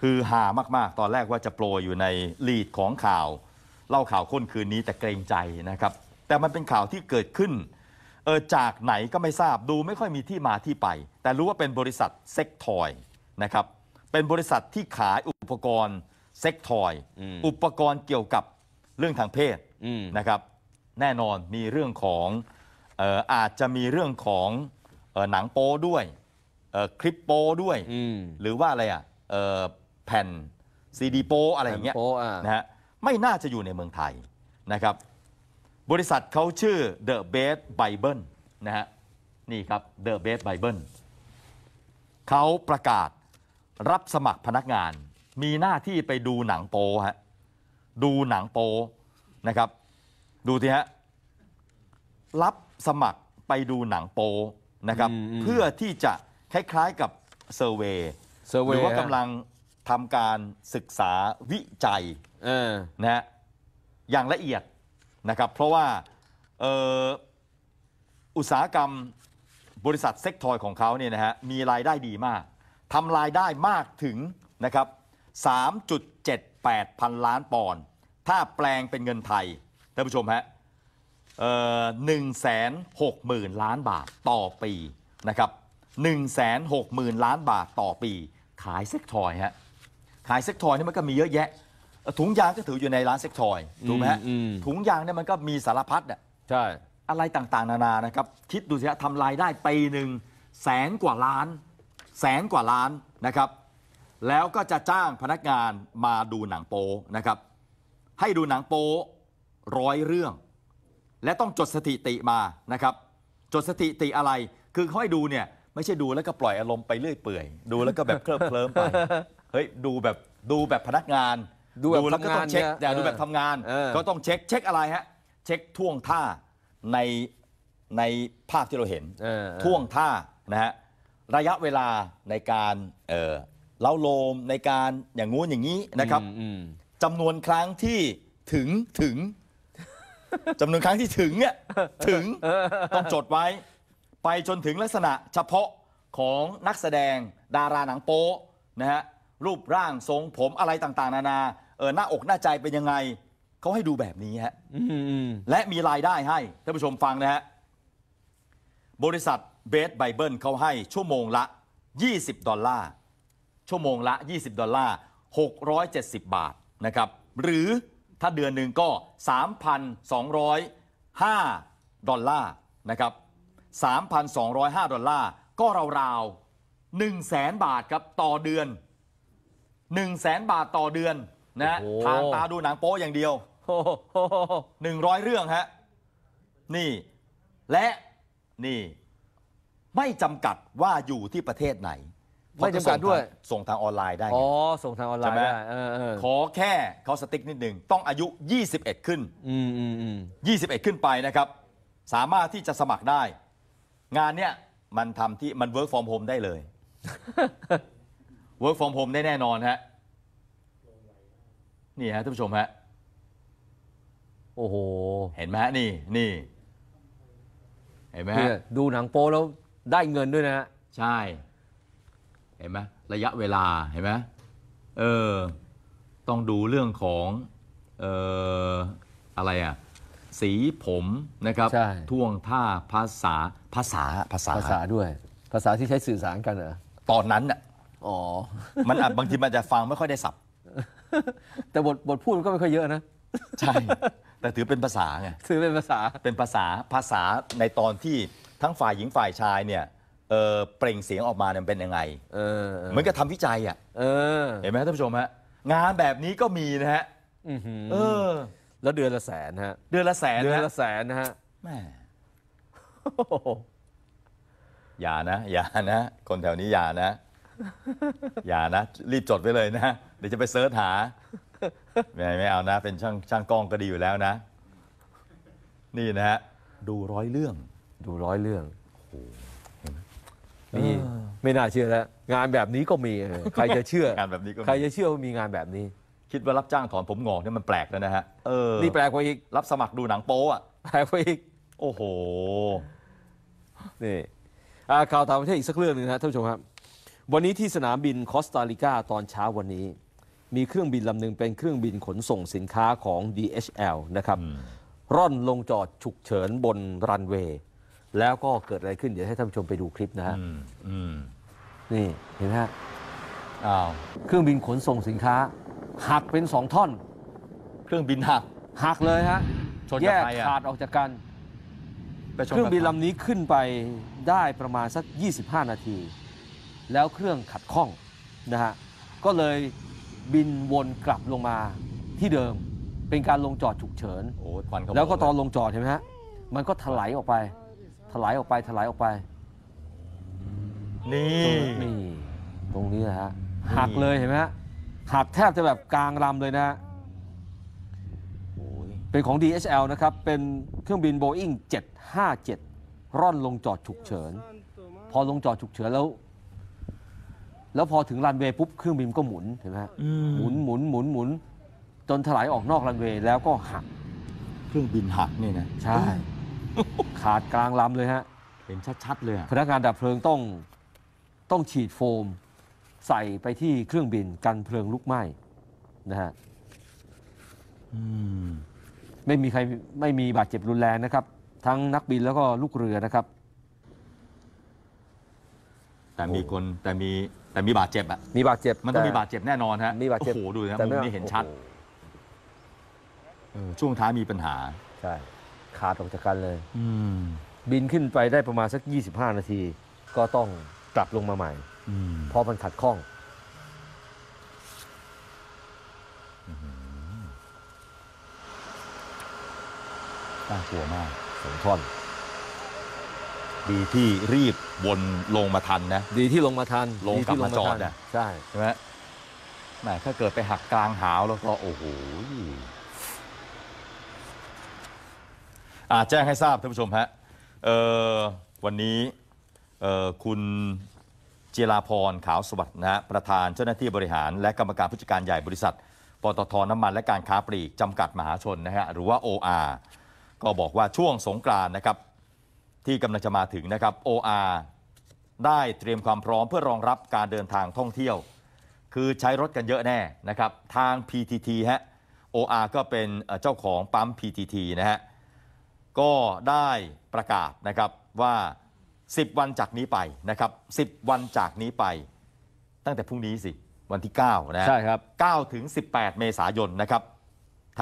คือหามากๆตอนแรกว่าจะโปรยอยู่ในลีดของข่าวเล่าข่าวค้นคืนนี้แต่เกรงใจนะครับแต่มันเป็นข่าวที่เกิดขึ้นจากไหนก็ไม่ทราบดูไม่ค่อยมีที่มาที่ไปแต่รู้ว่าเป็นบริษัทเซ็กทอยนะครับเป็นบริษัทที่ขายอุปกรณ์เซ็กทอยอุปกรณ์เกี่ยวกับเรื่องทางเพศนะครับแน่นอนมีเรื่องของอาจจะมีเรื่องของหนังโป้ด้วยคลิปโป้ด้วยหรือว่าอะไรอ่ะแผ่นซีดีโป้อะไรอย่างเงี้ยนะฮะไม่น่าจะอยู่ในเมืองไทยนะครับบริษัทเขาชื่อ The Best Bible นะฮะนี่ครับ The Best Bible เขาประกาศรับสมัครพนักงานมีหน้าที่ไปดูหนังโป้ฮะดูหนังโป้นะครับดูสิฮะรับสมัครไปดูหนังโป้นะครับเพื่อที่จะคล้ายๆกับเซอร์เวย์หรือว่ากำลังทำการศึกษาวิจัยนะฮะอย่างละเอียดนะครับเพราะว่าอุตสาหกรรมบริษัทเซ็กทอยของเขาเนี่ยนะฮะมีรายได้ดีมากทำรายได้มากถึงนะครับ 3.78 พันล้านปอนด์ถ้าแปลงเป็นเงินไทยท่านผู้ชมฮะ160,000 ล้านบาทต่อปีนะครับ160,000 ล้านบาทต่อปีขายเซ็กทอยฮะขายเซ็กทอยนี่มันก็มีเยอะแยะถุงยางก็ถืออยู่ในร้านเซ็กทอยถูกไหมฮะถุงยางเนี่ยมันก็มีสารพัดอ่ะใช่อะไรต่างๆนานานะครับคิดดูสิฮะทำรายได้ปีหนึ่งแสนกว่าล้านนะครับแล้วก็จะจ้างพนักงานมาดูหนังโป้นะครับให้ดูหนังโป้100 เรื่องและต้องจดสถิติมานะครับจดสถิติอะไรคือเขาให้ดูเนี่ยไม่ใช่ดูแล้วก็ปล่อยอารมณ์ไปเรื่อยเปื่อยดูแล้วก็แบบเคลิ้มเคลิ้มไปเฮ้ยดูแบบพนักงานดูแล้วก็ต้องเช็คแต่ดูแบบทำงานก็ต้องเช็คอะไรฮะเช็คท่วงท่าในภาพที่เราเห็นท่วงท่านะฮะระยะเวลาในการเล้าโลมในการอย่างงู้นอย่างนี้นะครับจำนวนครั้งที่ถึงจำนวนครั้งที่ถึงเนี่ยถึงต้องจดไว้ไปจนถึงลักษณะเฉพาะของนักแสดงดาราหนังโป๊นะฮะรูปร่างทรงผมอะไรต่างๆนานาหน้าอกหน้าใจเป็นยังไงเขาให้ดูแบบนี้ฮะและมีรายได้ให้ท่านผู้ชมฟังนะฮะบริษัทเบสไบเบิลเขาให้ชั่วโมงละ$20ชั่วโมงละ$20670 บาทนะครับหรือถ้าเดือนหนึ่งก็ $3,205นะครับ$3,205ก็ราวๆ100,000 บาทครับต่อเดือน100,000 บาทต่อเดือนนะทางตาดูหนังโป๊อย่างเดียว100 เรื่องฮะนี่และนี่ไม่จำกัดว่าอยู่ที่ประเทศไหนไม่จำกัดด้วยส่งทางออนไลน์ได้อ๋อส่งทางออนไลน์ได้ขอแค่เขาสติ๊กนิดหนึ่งต้องอายุ21ขึ้น21ขึ้นไปนะครับสามารถที่จะสมัครได้งานเนี้ยมันทำที่มัน work from home ได้เลย work from home ได้แน่นอนฮะนี่ฮะท่านผู้ชมฮะโอ้โหเห็นไหมฮะนี่เห็นไหมฮะดูหนังโป๊แล้วได้เงินด้วยนะฮะใช่เห็นไหมระยะเวลาเห็นไหมต้องดูเรื่องของอะไรอ่ะสีผมนะครับท่วงท่าภาษาด้วยภาษาที่ใช้สื่อสารกันเหรอตอนนั้นอ่ะอ๋อมันอาจบางทีมันจะฟังไม่ค่อยได้สับแต่บทพูดมันก็ไม่ค่อยเยอะนะใช่แต่ถือเป็นภาษาไงถือเป็นภาษาภาษาในตอนที่ทั้งฝ่ายหญิงฝ่ายชายเนี่ยเปล่งเสียงออกมาเนี่ยเป็นยังไงเหมือนกับทำวิจัยอ่ะเห็นไหมท่านผู้ชมฮะงานแบบนี้ก็มีนะฮะแล้ว$100,000ฮะ$100,000นะฮะแม่อย่านะคนแถวนี้อย่านะรีบจดไว้เลยนะเดี๋ยวจะไปเซิร์ชหาไม่เอานะเป็นช่างกล้องก็ดีอยู่แล้วนะนี่นะฮะดูร้อยเรื่องโอ้นี่ไม่น่าเชื่อแล้วงานแบบนี้ก็มีใครจะเชื่องานแบบนี้ก็ใครจะเชื่อว่ามีงานแบบนี้คิดว่ารับจ้างถอนผมงอกเนี่ยมันแปลกแล้วนะฮะนี่แปลกกว่าอีกรับสมัครดูหนังโป๊อ่ะแปลกกว่าอีกโอ้โหนี่ข่าวต่างประเทศอีกสักเรื่องนึงนะท่านผู้ชมครับ วันนี้ที่สนามบินคอสตาริกาตอนเช้าวันนี้มีเครื่องบินลำหนึ่งเป็นเครื่องบินขนส่งสินค้าของ DHL นะครับร่อนลงจอดฉุกเฉินบนรันเวย์แล้วก็เกิดอะไรขึ้นเดี๋ยวให้ท่านผู้ชมไปดูคลิปนะฮะนี่เห็นไหมฮะเครื่องบินขนส่งสินค้าหักเป็น2ท่อนเครื่องบินหักเลยฮะแยกขาดออกจากกันเครื่องบินลำนี้ขึ้นไปได้ประมาณสัก25นาทีแล้วเครื่องขัดข้องนะฮะก็เลยบินวนกลับลงมาที่เดิมเป็นการลงจอดฉุกเฉินแล้วก็ตอนลงจอดเห็นไหมฮะมันก็ถลายออกไปนี่ตรงนี้นะฮะหักเลยเห็นไหมฮะหักแทบจะแบบกลางลำเลยนะเป็นของ DHL นะครับเป็นเครื่องบิน Boeing 757ร่อนลงจอดฉุกเฉินพอลงจอดฉุกเฉินแล้วพอถึงรันเวย์ปุ๊บเครื่องบินก็หมุนเห็นไหมหมุนจนถลายออกนอกรันเวย์แล้วก็หักเครื่องบินหักนี่นะใช่ ขาดกลางลำเลยฮะเห็นชัดๆเลยพนักงานดับเพลิงต้องฉีดโฟมใส่ไปที่เครื่องบินกันเพลิงลุกไหม้นะฮะไม่มีบาดเจ็บรุนแรงนะครับทั้งนักบินแล้วก็ลูกเรือนะครับแต่มีบาดเจ็บมีบาดเจ็บมันต้องมีบาดเจ็บแน่นอนฮะโอ้โหดูนะมุมนี้เห็นชัดช่วงท้ายมีปัญหาใช่ขาดออกจากกันเลยบินขึ้นไปได้ประมาณสัก25นาทีก็ต้องกลับลงมาใหม่พอมันขัดข้องน่ากลัวมากสองท่อนดีที่รีบวนลงมาทันนะดีที่ลงมาทันลงกลับมาจอดนะใช่ไหมแหมถ้าเกิดไปหักกลางหาวแล้วก็โอ้โหแจ้งให้ทราบท่านผู้ชมฮะวันนี้คุณเจราพรขาวสวัสดิ์นะประธานเจ้าหน้าที่บริหารและกรรมการผู้จัดการใหญ่บริษัทปตท.น้ำมันและการค้าปลีกจำกัดมหาชนนะฮะหรือว่า OR ก็บอกว่าช่วงสงกรานต์นะครับที่กำลังจะมาถึงนะครับ OR ได้เตรียมความพร้อมเพื่อรองรับการเดินทางท่องเที่ยวคือใช้รถกันเยอะแน่นะครับทาง PTT ฮะ OR ก็เป็นเจ้าของปั๊ม PTT นะฮะก็ได้ประกาศนะครับว่า10วันจากนี้ไปนะครับ10วันจากนี้ไปตั้งแต่พรุ่งนี้สิวันที่9นะใช่ครับ9ถึง18เมษายนนะครับ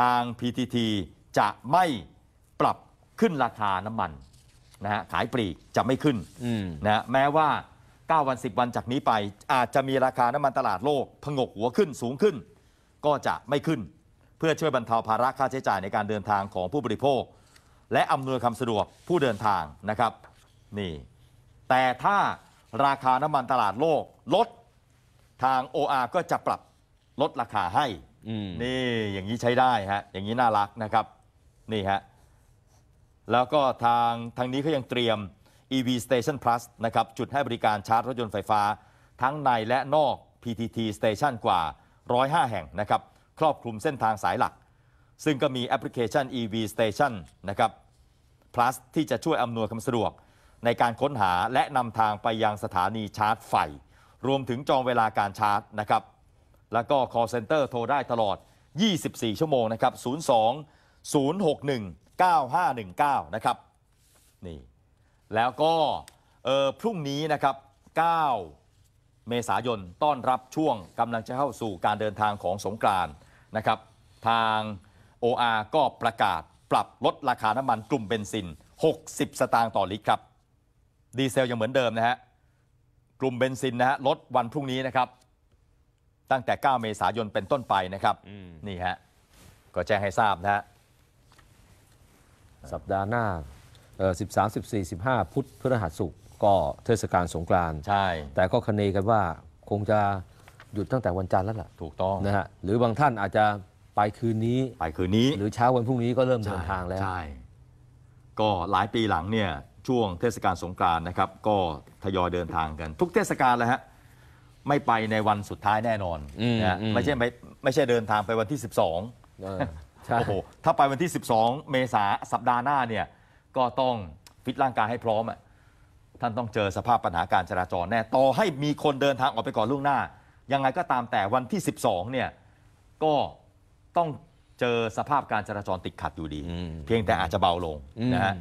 ทาง PTT จะไม่ปรับขึ้นราคาน้ำมันนะฮะขายปลีกจะไม่ขึ้นนะแม้ว่า9วัน10วันจากนี้ไปอาจจะมีราคาน้ำมันตลาดโลกผงกหัวขึ้นสูงขึ้นก็จะไม่ขึ้นเพื่อช่วยบรรเทาภาระค่าใช้จ่ายในการเดินทางของผู้บริโภคและอำนวยความสะดวกผู้เดินทางนะครับนี่แต่ถ้าราคาน้ำมันตลาดโลกลดทาง OR ก็จะปรับลดราคาให้นี่อย่างนี้ใช้ได้ฮะอย่างนี้น่ารักนะครับนี่ฮะแล้วก็ทางนี้ก็ยังเตรียม EV Station Plus นะครับจุดให้บริการชาร์จรถยนต์ไฟฟ้าทั้งในและนอก PTT Station กว่า105แห่งนะครับครอบคลุมเส้นทางสายหลักซึ่งก็มีแอปพลิเคชัน EV Station นะครับ Plus ที่จะช่วยอำนวยความสะดวกในการค้นหาและนำทางไปยังสถานีชาร์จไฟรวมถึงจองเวลาการชาร์จนะครับแล้วก็ call center โทรได้ตลอด24ชั่วโมงนะครับ02-061-9519นะครับนี่แล้วก็พรุ่งนี้นะครับ9เมษายนต้อนรับช่วงกำลังจะเข้าสู่การเดินทางของสงกรานต์นะครับทาง OR ก็ประกาศปรับลดราคาน้ำมันกลุ่มเบนซิน60สตางค์ต่อลิตรครับดีเซลยังเหมือนเดิมนะฮะกลุ่มเบนซินนะฮะลดวันพรุ่งนี้นะครับตั้งแต่9เมษายนเป็นต้นไปนะครับนี่ฮะก็แจ้งให้ทราบนะฮะสัปดาห์หน้า13, 14, 15พุธพฤหัสศุกร์ก็เทศกาลสงกรานต์ใช่แต่ก็คเนกันว่าคงจะหยุดตั้งแต่วันจันทร์แล้วล่ะถูกต้องนะฮะหรือบางท่านอาจจะไปคืนนี้หรือเช้าวันพรุ่งนี้ก็เริ่มเดินทางแล้วใช่ก็หลายปีหลังเนี่ยช่วงเทศกาลสงกรานต์นะครับก็ทยอยเดินทางกันทุกเทศกาลเลยฮะไม่ไปในวันสุดท้ายแน่นอนนะไม่ใช่เดินทางไปวันที่12โอ้โหถ้าไปวันที่12เมษาสัปดาห์หน้าเนี่ยก็ต้องฟิตร่างกายให้พร้อม ท่านต้องเจอสภาพปัญหาการจราจรแน่ต่อให้มีคนเดินทางออกไปก่อนล่วงหน้ายังไงก็ตามแต่วันที่12เนี่ยก็ต้องเจอสภาพการจราจรติดขัดอยู่ดีเพียงแต่อาจจะเบาลงนะฮะ